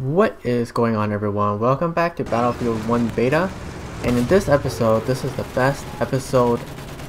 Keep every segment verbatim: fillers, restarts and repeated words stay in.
What is going on, everyone? Welcome back to Battlefield one beta, and in this episode, this is the best episode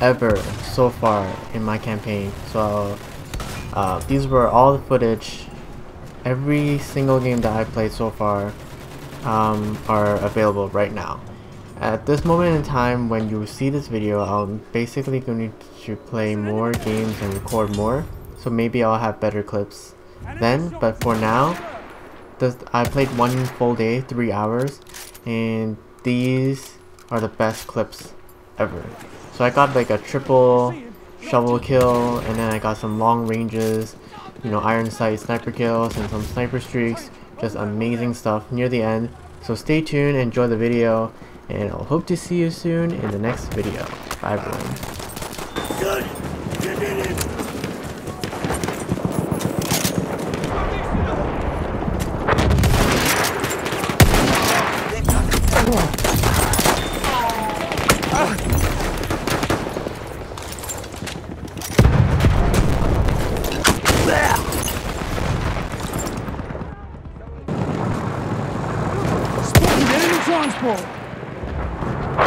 ever so far in my campaign. So uh, these were all the footage. Every single game that I played so far um, are available right now. At this moment in time when you see this video, I'm basically going to play more games and record more, so maybe I'll have better clips then. But for now, This, I played one full day, three hours, and these are the best clips ever. So I got like a triple shovel kill, and then I got some long ranges, you know, iron sight sniper kills, and some sniper streaks. Just amazing stuff near the end. So stay tuned, enjoy the video, and I'll hope to see you soon in the next video. Bye, everyone.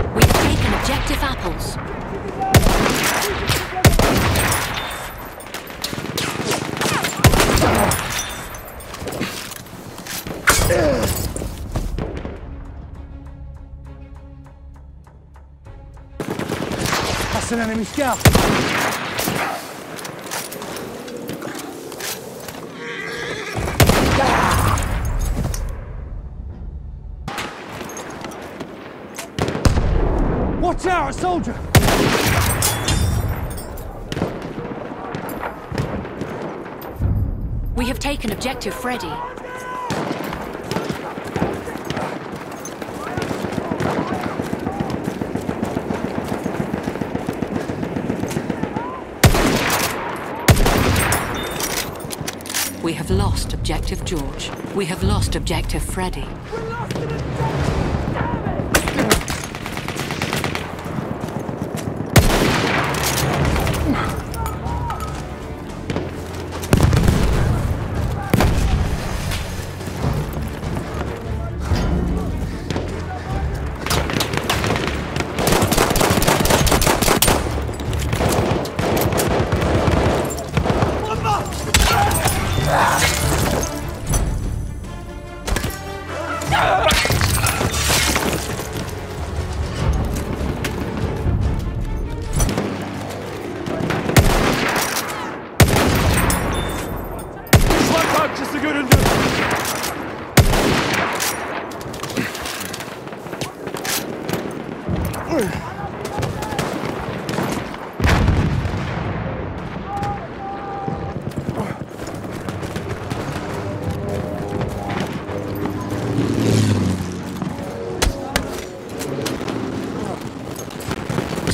We've taken objective apples. That's an enemy scout. Watch out, a soldier! We have taken objective Freddy. We have lost objective George. We have lost objective Freddy. We're lost in it!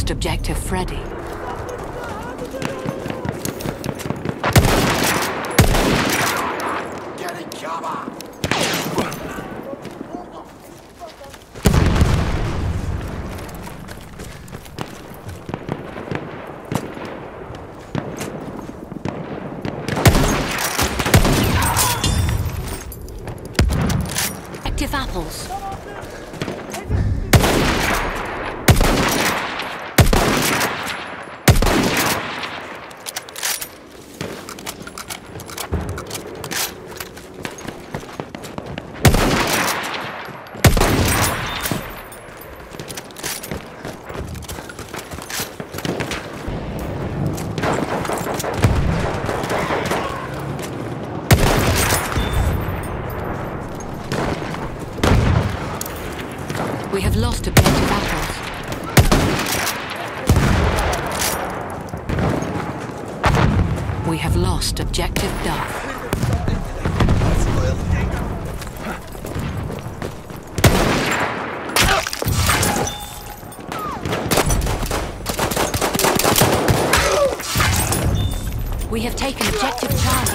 Objective Freddy. Active apples. We have lost a bunch of apples. We have lost objective Duff. We have taken objective Charlie.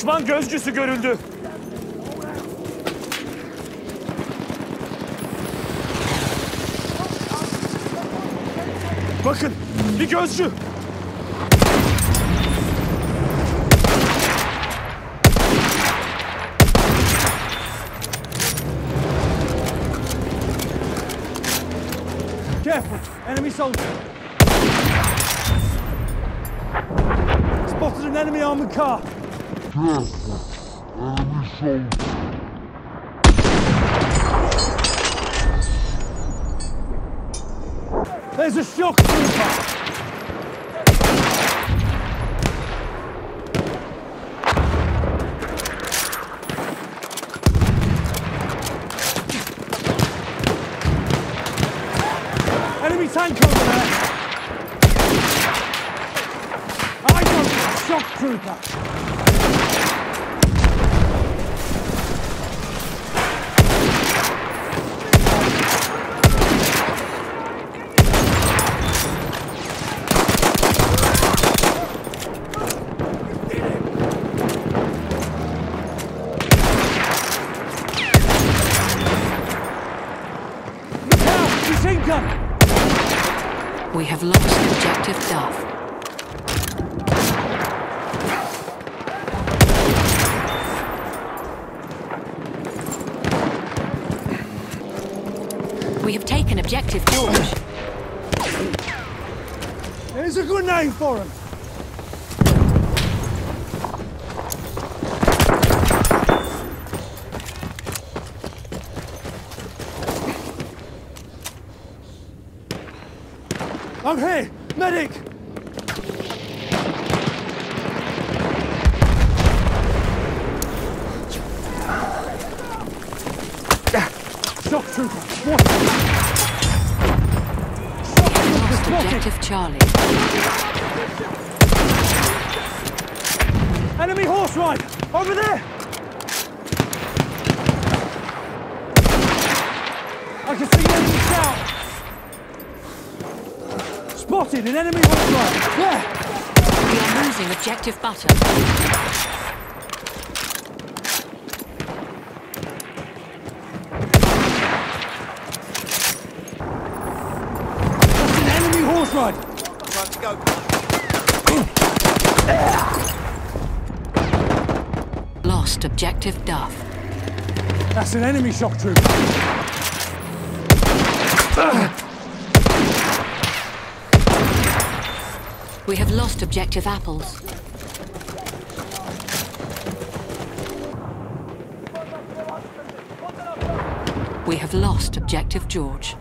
Düşman gözcüsü görüldü. Bakın, bir gözcü. Careful, enemy soldier. Spotted an enemy armored car. Careful, enemy soldier. There's a shock trooper! Enemy tank over there! I got a shock trooper! We have lost objective Duff. We have taken objective George. There's a good name for him. I'm here! Medic! Shock trooper! What? Lost objective Charlie. Enemy horse ride! Over there! I can see enemy shout! Spotted an enemy horse ride. Yeah. We are losing objective Butter. That's an enemy horse ride. Time to go. Lost objective Duff. That's an enemy shock trooper. uh. We have lost objective Apples. We have lost objective George.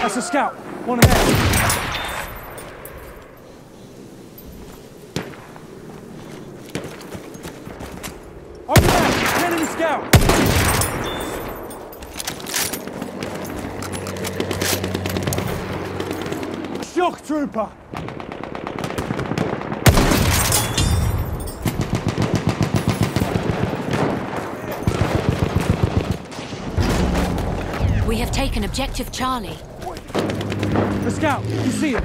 That's a scout. One ahead. Over there! Enemy scout! Shock trooper! We have taken objective Charlie. The scout, you see him?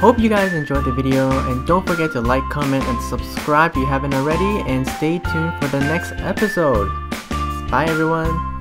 Hope you guys enjoyed the video, and don't forget to like, comment, and subscribe if you haven't already, and stay tuned for the next episode. Bye everyone.